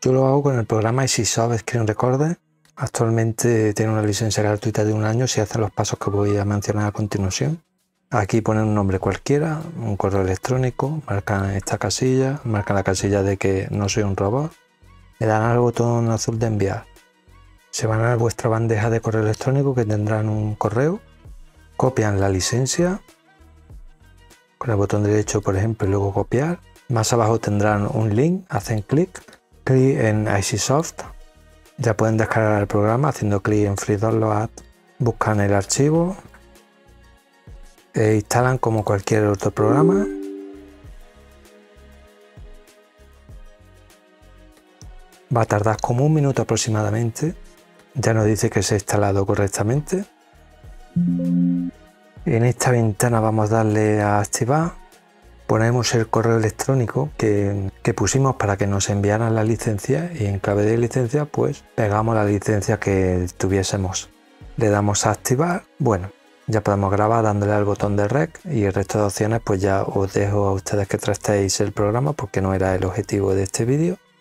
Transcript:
Yo lo hago con el programa Aiseesoft Screen Recorder. Actualmente tiene una licencia gratuita de 1 año si hace los pasos que voy a mencionar a continuación. Aquí ponen un nombre cualquiera, un correo electrónico, marcan esta casilla, marcan la casilla de que no soy un robot, le dan al botón azul de enviar. Se van a vuestra bandeja de correo electrónico que tendrán un correo, copian la licencia, con el botón derecho por ejemplo y luego copiar. Más abajo tendrán un link, hacen clic en Aiseesoft. Ya pueden descargar el programa haciendo clic en Free Download, buscan el archivo e instalan como cualquier otro programa. Va a tardar como 1 minuto aproximadamente. Ya nos dice que se ha instalado correctamente. En esta ventana vamos a darle a activar. Ponemos el correo electrónico que pusimos para que nos enviaran la licencia y en clave de licencia pues pegamos la licencia que tuviésemos. Le damos a activar. Bueno, ya podemos grabar dándole al botón de rec y el resto de opciones pues ya os dejo a ustedes que trastéis el programa porque no era el objetivo de este vídeo.